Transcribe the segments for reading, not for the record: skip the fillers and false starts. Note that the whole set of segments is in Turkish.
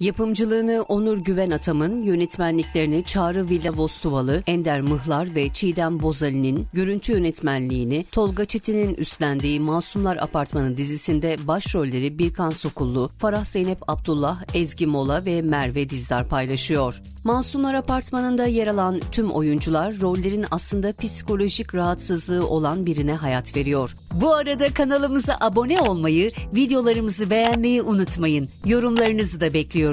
Yapımcılığını Onur Güven Atam'ın, yönetmenliklerini Çağrı Villa Bostuvalı, Ender Mıhlar ve Çiğdem Bozali'nin, görüntü yönetmenliğini Tolga Çetin'in üstlendiği Masumlar Apartmanı dizisinde başrolleri Birkan Sokullu, Farah Zeynep Abdullah, Ezgi Mola ve Merve Dizdar paylaşıyor. Masumlar Apartmanı'nda yer alan tüm oyuncular rollerin aslında psikolojik rahatsızlığı olan birine hayat veriyor. Bu arada kanalımıza abone olmayı, videolarımızı beğenmeyi unutmayın. Yorumlarınızı da bekliyoruz.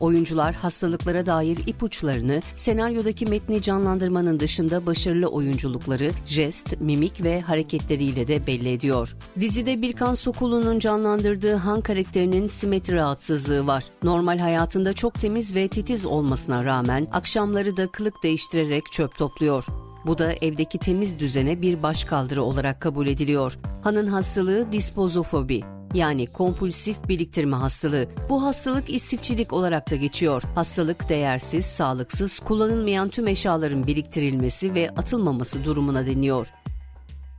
Oyuncular hastalıklara dair ipuçlarını, senaryodaki metni canlandırmanın dışında başarılı oyunculukları, jest, mimik ve hareketleriyle de belli ediyor. Dizide Birkan Sokullu'nun canlandırdığı Han karakterinin simetri rahatsızlığı var. Normal hayatında çok temiz ve titiz olmasına rağmen akşamları da kılık değiştirerek çöp topluyor. Bu da evdeki temiz düzene bir başkaldırı olarak kabul ediliyor. Han'ın hastalığı dispozofobi. Yani kompulsif biriktirme hastalığı. Bu hastalık istifçilik olarak da geçiyor. Hastalık değersiz, sağlıksız, kullanılmayan tüm eşyaların biriktirilmesi ve atılmaması durumuna deniyor.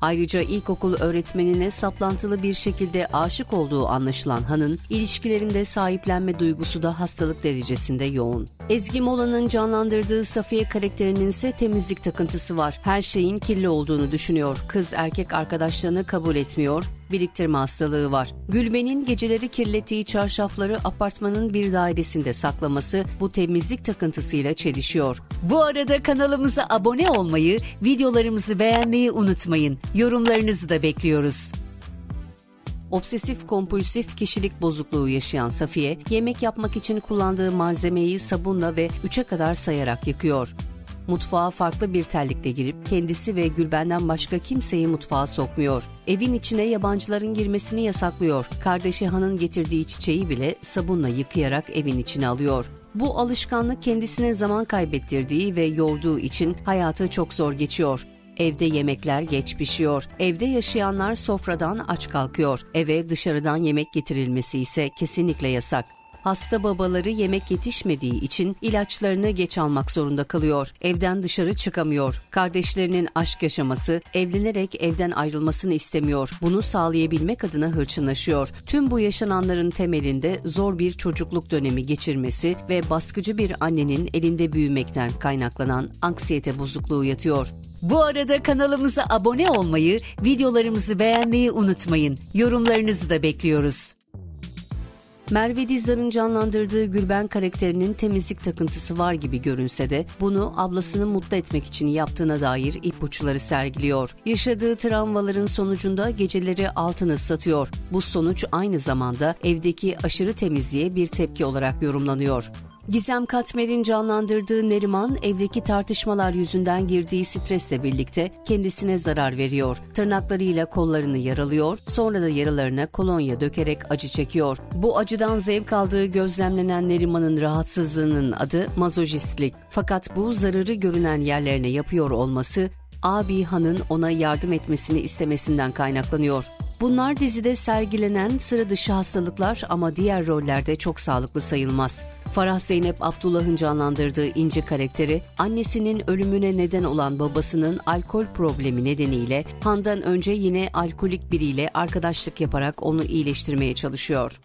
Ayrıca ilkokul öğretmenine saplantılı bir şekilde aşık olduğu anlaşılan Han'ın ilişkilerinde sahiplenme duygusu da hastalık derecesinde yoğun. Ezgi Mola'nın canlandırdığı Safiye karakterinin ise temizlik takıntısı var. Her şeyin kirli olduğunu düşünüyor. Kız erkek arkadaşlarını kabul etmiyor. Biriktirme hastalığı var. Gülben'in geceleri kirlettiği çarşafları apartmanın bir dairesinde saklaması bu temizlik takıntısıyla çelişiyor. Bu arada kanalımıza abone olmayı, videolarımızı beğenmeyi unutmayın. Yorumlarınızı da bekliyoruz. Obsesif kompulsif kişilik bozukluğu yaşayan Safiye, yemek yapmak için kullandığı malzemeyi sabunla ve 3'e kadar sayarak yıkıyor. Mutfağa farklı bir terlikle girip kendisi ve Gülben'den başka kimseyi mutfağa sokmuyor. Evin içine yabancıların girmesini yasaklıyor. Kardeşi Han'ın getirdiği çiçeği bile sabunla yıkayarak evin içine alıyor. Bu alışkanlık kendisine zaman kaybettirdiği ve yorduğu için hayatı çok zor geçiyor. Evde yemekler geç pişiyor. Evde yaşayanlar sofradan aç kalkıyor. Eve dışarıdan yemek getirilmesi ise kesinlikle yasak. Hasta babaları yemek yetişmediği için ilaçlarını geç almak zorunda kalıyor. Evden dışarı çıkamıyor. Kardeşlerinin aşk yaşaması, evlenerek evden ayrılmasını istemiyor. Bunu sağlayabilmek adına hırçınlaşıyor. Tüm bu yaşananların temelinde zor bir çocukluk dönemi geçirmesi ve baskıcı bir annenin elinde büyümekten kaynaklanan anksiyete bozukluğu yatıyor. Bu arada kanalımıza abone olmayı, videolarımızı beğenmeyi unutmayın. Yorumlarınızı da bekliyoruz. Merve Dizdar'ın canlandırdığı Gülben karakterinin temizlik takıntısı var gibi görünse de bunu ablasını mutlu etmek için yaptığına dair ipuçları sergiliyor. Yaşadığı travmaların sonucunda geceleri altını satıyor. Bu sonuç aynı zamanda evdeki aşırı temizliğe bir tepki olarak yorumlanıyor. Gizem Katmer'in canlandırdığı Neriman, evdeki tartışmalar yüzünden girdiği stresle birlikte kendisine zarar veriyor. Tırnaklarıyla kollarını yaralıyor, sonra da yaralarına kolonya dökerek acı çekiyor. Bu acıdan zevk aldığı gözlemlenen Neriman'ın rahatsızlığının adı mazojistlik. Fakat bu zararı görünen yerlerine yapıyor olması, abi Han'ın ona yardım etmesini istemesinden kaynaklanıyor. Bunlar dizide sergilenen sıra dışı hastalıklar ama diğer rollerde çok sağlıklı sayılmaz. Farah Zeynep Abdullah'ın canlandırdığı İnci karakteri, annesinin ölümüne neden olan babasının alkol problemi nedeniyle Han'dan önce yine alkolik biriyle arkadaşlık yaparak onu iyileştirmeye çalışıyor.